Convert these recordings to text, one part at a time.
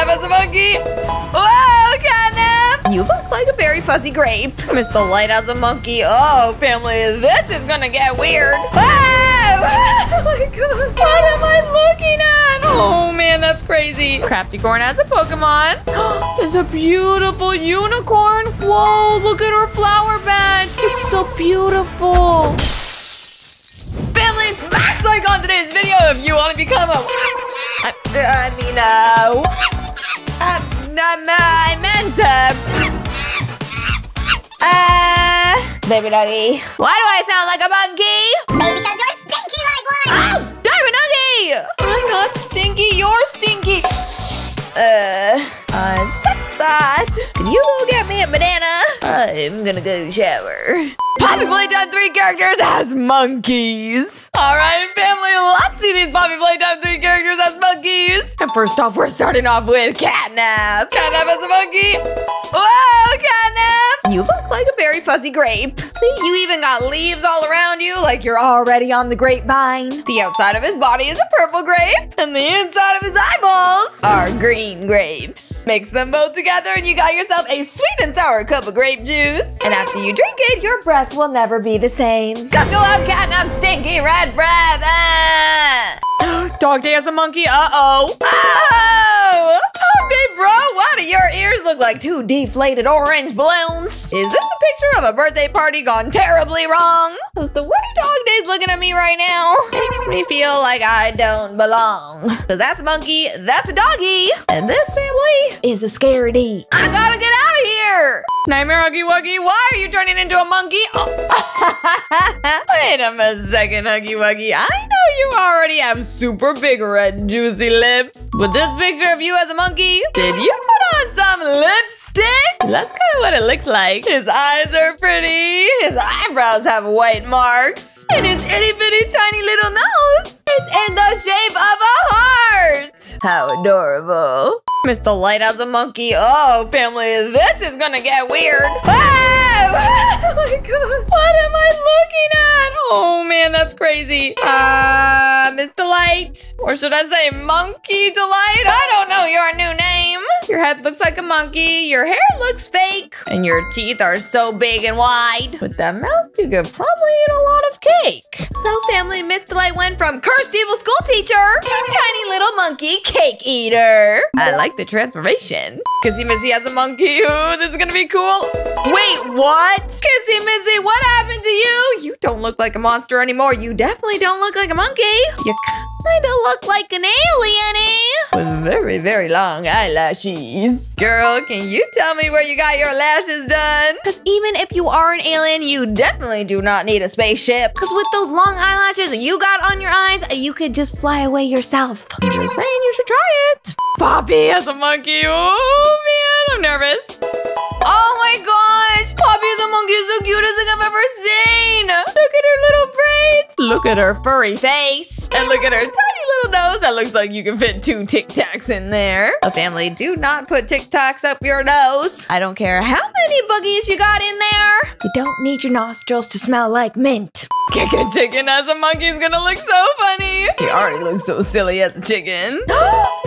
Catnap as a monkey. Whoa, Catnap! You look like a very fuzzy grape. Miss Delight as a monkey. Oh, family, this is gonna get weird. Oh my god. What am I looking at? Oh man, that's crazy. Crafty Corn has a Pokemon. There's a beautiful unicorn. Whoa, look at her flower badge. It's so beautiful. Family, smash like on today's video if you want to become a... Baby Nuggy. Why do I sound like a monkey? Because you're stinky like one. Oh, Baby Nuggy! I'm not stinky, you're stinky. Unzip that. Can you go get me a banana? I'm gonna go shower. Poppy Playtime 3 characters as monkeys. All right, family, let's see these Poppy Playtime 3 characters as monkeys. And first off, we're starting off with Catnap. Catnap as a monkey. Whoa, Catnap. You look like a very fuzzy grape. See, you even got leaves all around you like you're already on the grapevine. The outside of his body is a purple grape, and the inside of his eyeballs are green grapes. Mix them both together, and you got yourself a sweet and sour cup of grape juice. And after you drink it, your breath will never be the same. Go out, Catnap, stinky red breath. Dog Day as a monkey. Uh-oh. Oh! Oh, big bro, why do your ears look like two deflated orange balloons? Is this a picture of a birthday party gone terribly wrong? Because the way Dog Day's looking at me right now makes me feel like I don't belong. Because that's a monkey, that's a doggy, and this family is a scaredy. I gotta get out of here! Nightmare Huggy Wuggy, why are you turning into a monkey? Oh. Wait a second, Huggy Wuggy. I know you already have super big red juicy lips. But this picture of you as a monkey, did you put on some lipstick? That's kind of what it looks like. His eyes are pretty. His eyebrows have white marks. And his itty bitty tiny little nose is in the shape of a heart. How adorable. Miss Delight as a monkey. Oh, family, this is gonna get weird. Oh my god. What am I looking at? Oh man, that's crazy. Miss Delight. Or should I say Monkey Delight? I don't know your new name. Your head looks like a monkey. Your hair looks fake. And your teeth are so big and wide. With that mouth, you could probably eat a lot of cake. So family, Miss Delight went from cursed evil school teacher to tiny little monkey cake eater. I like the transformation. Kissy Missy as a monkey. Ooh, this is gonna be cool. Wait, what? What? Kissy Missy, what happened to you? You don't look like a monster anymore. You definitely don't look like a monkey. You kinda look like an alien-y. With very, very long eyelashes. Girl, can you tell me where you got your lashes done? Because even if you are an alien, you definitely do not need a spaceship. Because with those long eyelashes you got on your eyes, you could just fly away yourself. I'm just saying, you should try it. Poppy as a monkey. Oh, man, I'm nervous. Oh my gosh! Poppy the monkey is the cutest thing I've ever seen! Look at her little braids! Look at her furry face! And look at her tiny little nose that looks like you can fit 2 Tic Tacs in there. A family, do not put Tic Tacs up your nose. I don't care how many buggies you got in there. You don't need your nostrils to smell like mint. Kickin Chicken as a monkey is gonna look so funny. She already looks so silly as a chicken.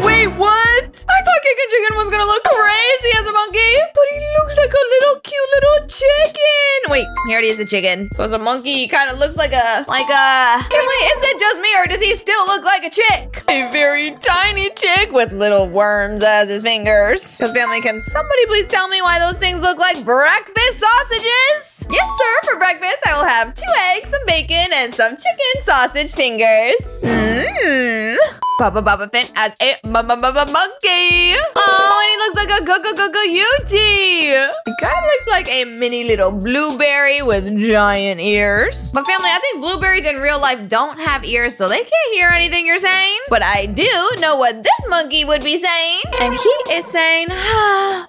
Wait, what? I thought Kickin Chicken was gonna look crazy as a monkey, but he looks like a little cute little chicken. Wait, he already is a chicken. So as a monkey, he kind of looks like a. Wait, is it just me or does he still look like a chick? A very tiny chick with little worms as his fingers. Because family, can somebody please tell me why those things look like breakfast sausages? Yes, sir. For breakfast, I will have 2 eggs, some bacon, and some chicken sausage fingers. Mmm. Bubba Bubba Finn as a monkey. Oh, and he looks like a cutie. He kind of looks like a mini little blueberry with giant ears. But family, I think blueberries in real life don't have ears, so they can't hear anything you're saying. But I do know what this monkey would be saying. And he is saying,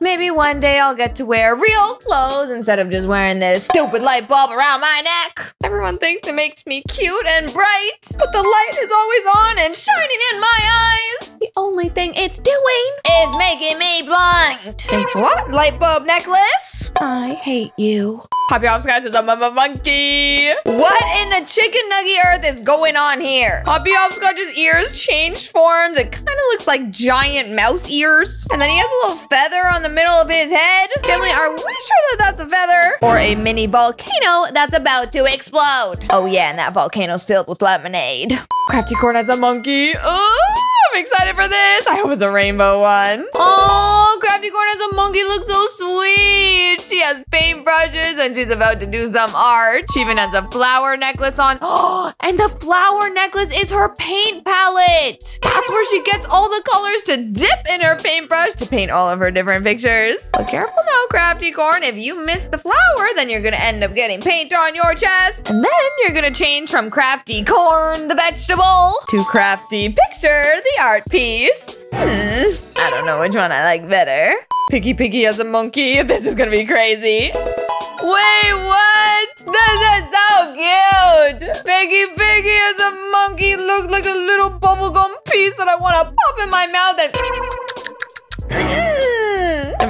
maybe one day I'll get to wear real clothes instead of just wearing this stupid light bulb around my neck. Everyone thinks it makes me cute and bright, but the light is always on and shining in my eyes. The only thing it's doing is making me blind. defunct. Thanks a lot, light bulb necklace. I hate you. Poppy Hopscotch is a mama monkey. What in the chicken nugget earth is going on here? Poppy Hopscotch's ears changed forms. It kind of looks like giant mouse ears. And then he has a little feather on the middle of his head. Gentlemen, are we sure that that's a feather? Or a mini volcano that's about to explode? Oh yeah, and that volcano's filled with lemonade. Crafty Corn has a monkey. Oh! I'm excited for this. I hope it's a rainbow one. Oh, Crafty Corn has a monkey. Looks so sweet. She has paintbrushes and she's about to do some art. She even has a flower necklace on. Oh, and the flower necklace is her paint palette. That's where she gets all the colors to dip in her paintbrush to paint all of her different pictures. But careful now, Crafty Corn. If you miss the flower, then you're gonna end up getting paint on your chest. And then you're gonna change from Crafty Corn, the vegetable, to Crafty Picture, the art piece. I don't know which one I like better. Piggy Piggy as a monkey. This is gonna be crazy. Wait, what? This is so cute. Piggy Piggy as a monkey looks like a little bubblegum piece that I wanna pop in my mouth and...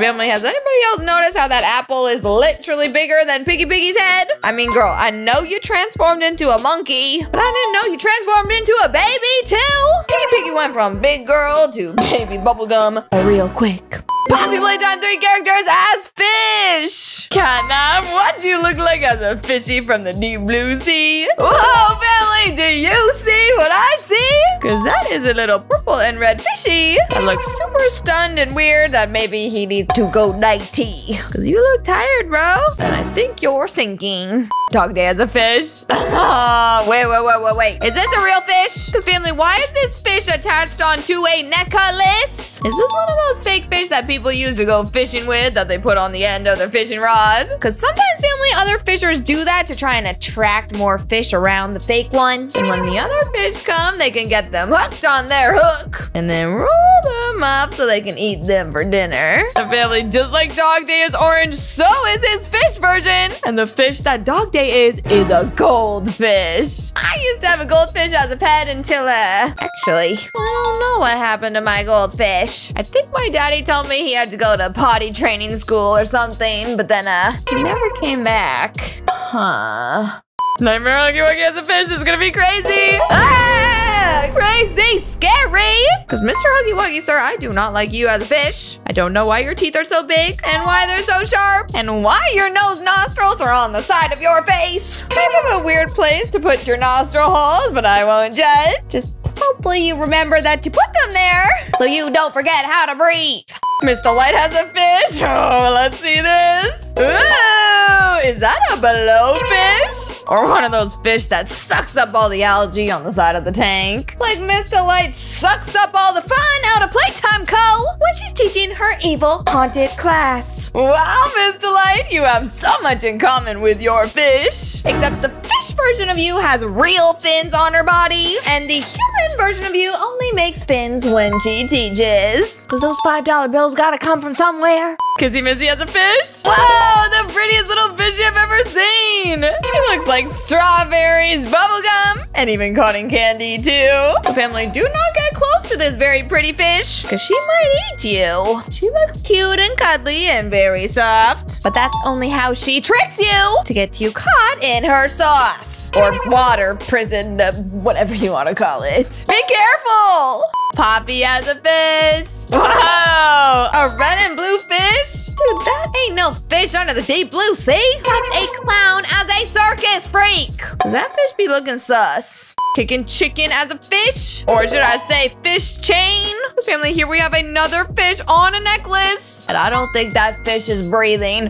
Family, has anybody else noticed how that apple is literally bigger than Piggy Piggy's head? I mean, girl, I know you transformed into a monkey, but I didn't know you transformed into a baby, too. Piggy Piggy went from big girl to baby bubblegum real quick. Poppy Playtime 3 characters as fish. Catnap, what do you look like as a fishy from the deep blue sea? Whoa, family, do you see what I see? Because that is a little purple and red fishy. I look super stunned and weird that maybe he needs to go nighty. Because you look tired, bro. And I think you're sinking. Dog Day as a fish. Wait. Is this a real fish? Because, family, why is this fish attached onto a necklace? Is this one of those fake fish that people use to go fishing with that they put on the end of their fishing rod? Because sometimes, family, other fishers do that to try and attract more fish around the fake one. And when the other fish come, they can get them hooked on their hook and then roll them up so they can eat them for dinner. The family, just like Dog Day is orange, so is his fish version. And the fish that Dog Day is a goldfish. I used to have a goldfish as a pet until, actually, I don't know what happened to my goldfish. I think my daddy told me he had to go to potty training school or something, but then, he never came back. Huh. Nightmare Huggy Wuggy as a fish is gonna be crazy. Ah, crazy, scary. Because Mr. Huggy Wuggy, sir, I do not like you as a fish. I don't know why your teeth are so big and why they're so sharp and why your nose nostrils are on the side of your face. Kind of a weird place to put your nostril holes, but I won't judge. Just hopefully you remember that you put them there so you don't forget how to breathe. Miss Delight has a fish. Oh, let's see this. Ooh, is that a below fish? Or one of those fish that sucks up all the algae on the side of the tank? Like Miss Delight sucks up all the fun out of Playtime Co. when she's teaching her evil haunted class. Wow, Miss Delight, you have so much in common with your fish. Except the fish version of you has real fins on her body. And the human version of you only makes fins when she teaches. Because those $5 bills gotta come from somewhere. Kissy Missy has a fish. Wow, the prettiest little fish I've ever seen. She looks like strawberries, bubblegum, and even cotton candy too. Family, do not get close to this very pretty fish because she might eat you. She looks cute and cuddly and very soft, but that's only how she tricks you to get you caught in her sauce or water, prison, whatever you want to call it. Be careful. Poppy has a fish. Whoa, a red and blue fish? Dude, that ain't no fish under the deep blue sea. That's a clown as a circus freak. Does that fish be looking sus? Kickin Chicken as a fish? Or should I say fish chain? Family, here we have another fish on a necklace. And I don't think that fish is breathing.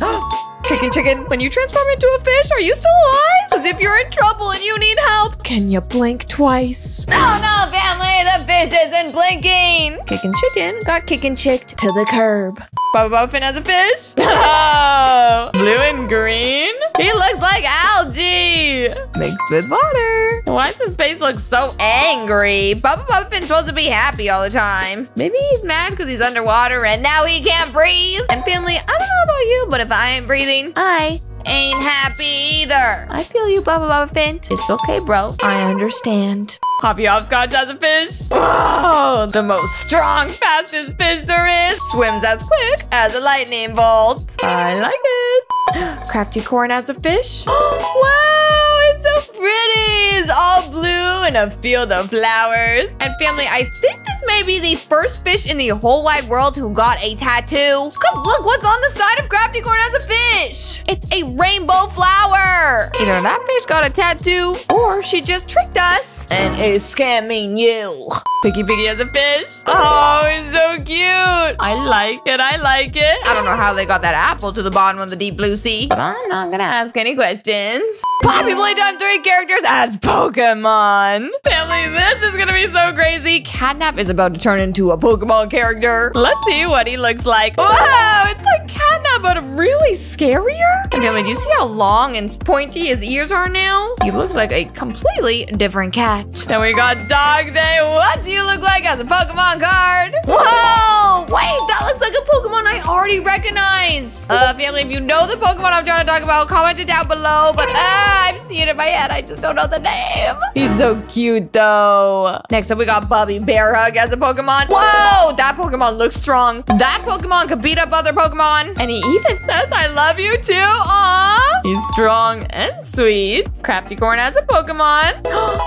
Kickin Chicken, when you transform into a fish, are you still alive? Because if you're in trouble and you need help, can you blink twice? No, family, the fish isn't blinking. Kickin Chicken got kickin' chicked to the curb. Bubba Bubba Finn has a fish. Oh, blue and green? He looks like algae mixed with water. Why does his face look so angry? Bubba Bubba Finn's supposed to be happy all the time. Maybe he's mad because he's underwater and now he can't breathe. And family, I don't know about you, but if I ain't breathing, I ain't happy either. I feel you, Bubba Bubba Finn. It's okay, bro. I understand. Poppy Hopscotch has a fish. Whoa, the most strong, fastest fish there is. swims as quick as a lightning bolt. I like it. Crafty Corn as a fish. Wow, it's so pretty. It's all blue and a field of flowers. And family, I think this may be the first fish in the whole wide world who got a tattoo. Cause look what's on the side of Crafty Corn as a fish. It's a rainbow flower. Either that fish got a tattoo or she just tricked us and is scamming you. Piggy Piggy as a fish. Oh, it's so cute. I like it, I like it. I don't know how they got that apple to the bottom of the deep blue sea, but I'm not gonna ask any questions. Poppy Playtime 3 characters as Pokemon. Family, this is gonna be so crazy. Catnap is about to turn into a Pokemon character. Let's see what he looks like. Wow, it's like Catnap, but really scarier. And family, do you see how long and pointy his ears are now? He looks like a completely different cat. Then we got Dog Day. What do you look like as a Pokemon card? Whoa, wait, that looks like a Pokemon I already recognize. Family, if you know the Pokemon I'm trying to talk about, comment it down below. But I'm seeing it in my head. I just don't know the name. He's so cute though. Next up, we got Bobby BearHug as a Pokemon. Whoa, that Pokemon looks strong. That Pokemon could beat up other Pokemon. And he even says, I love you too. Aw. He's strong and sweet. Crafty Corn as a Pokemon.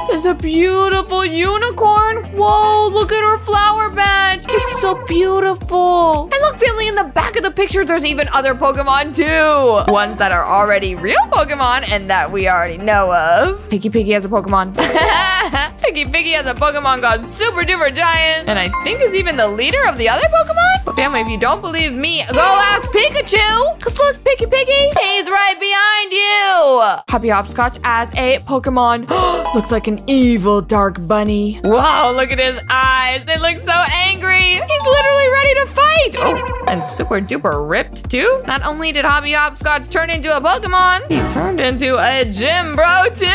There's a beautiful unicorn. Whoa, look at her flower badge. It's so beautiful. And look, family, in the back of the picture, there's even other Pokemon too. Ones that are already real Pokemon and that we already know of. Piggy Piggy has a Pokemon. Piggy Piggy has a Pokemon called Super Duper Giant. And I think is even the leader of the other Pokemon. But family, if you don't believe me, go ask Pikachu. Cause look, Piggy Piggy, he's right behind you. Poppy Hopscotch as a Pokemon. Looks like an evil dark bunny. Wow, look at his eyes. They look so angry. He's literally ready to fight. Oh, and Super Duper ripped too. Not only did Hobby Hopscotch turned into a Pokemon, he turned into a gym bro too.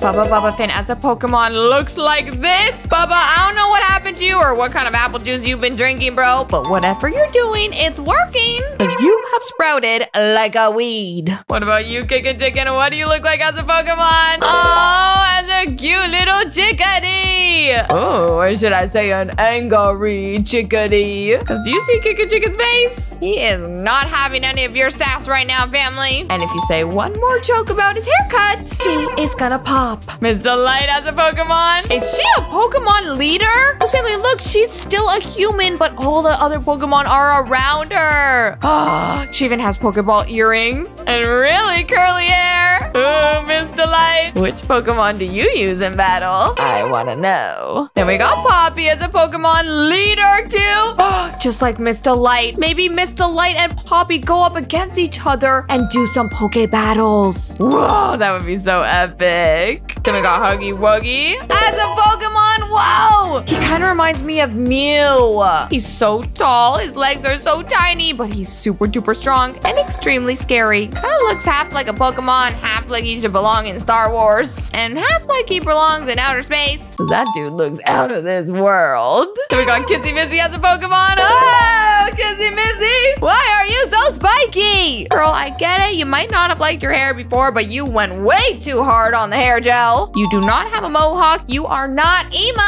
Bubba Bubba Finn as a Pokemon looks like this. Bubba, I don't know what happened to you or what kind of apple juice you've been drinking, bro, but whatever you're doing, it's working. But you have sprouted like a weed. What about you, Kickin Chicken? What do you look like as a Pokemon? Oh, as a cute little chickadee. Oh, or should I say an angry chickadee? Cause do you see Kickin Chicken's face? He is not having any of your sass right now, family. And if you say one more joke about his haircut, she is gonna pop. Miss Delight as a Pokemon. Is she a Pokemon leader? Cause family, look, she's still a human, but all the other Pokemon are around her. Oh, she even has Pokeball earrings and really curly hair. Ooh, Miss Delight. Which Pokemon do you use in battle? I wanna know. Then we got Poppy as a Pokemon leader too. Oh, just like Miss Delight. Maybe Miss Delight and Poppy go up against each other and do some Poke battles. Whoa, that would be so epic. Then we got Huggy Wuggy as a Pokemon. Wow, he kind of reminds me of Mew. He's so tall, his legs are so tiny, but he's super duper strong and extremely scary. Kind of looks half like a Pokemon, half like he should belong in Star Wars, and half like he belongs in outer space. So that dude looks out of this world. Then we got Kissy Missy as a Pokemon. Oh, Kissy Missy, why are you so spiky? Girl, I get it. You might not have liked your hair before, but you went way too hard on the hair gel. You do not have a mohawk. You are not emo.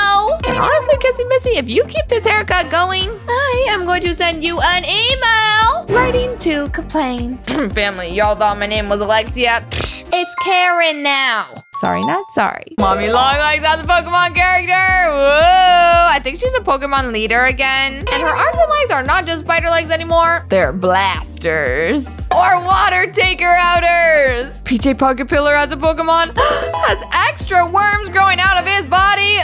And honestly, Kissy Missy, if you keep this haircut going, I am going to send you an email writing to complain. Family, y'all thought my name was Alexia. It's Karen now. Sorry, not sorry. Mommy Longlegs as a Pokemon character. Whoa, I think she's a Pokemon leader again. And her arms and legs are not just spider legs anymore. They're blasters. Or water taker outers. PJ Pocket Pillar as a Pokemon. Has extra worms growing out of his body.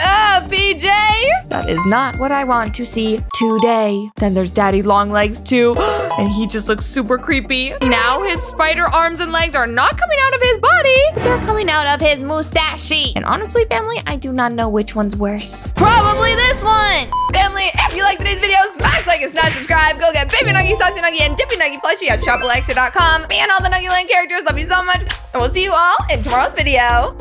PJ. That is not what I want to see today. Then there's Daddy Longlegs too. And he just looks super creepy. Now his spider arms and legs are not coming out of his body, but they're coming out of his mustache. And honestly, family, I do not know which one's worse. Probably this one. Family, if you like today's video, smash like and smash subscribe. Go get Baby Nuggy, Saucy Nuggy, and Dippy Nuggy plushie at shopalexia.com. Me and all the Nuggie Land characters love you so much, and we'll see you all in tomorrow's video.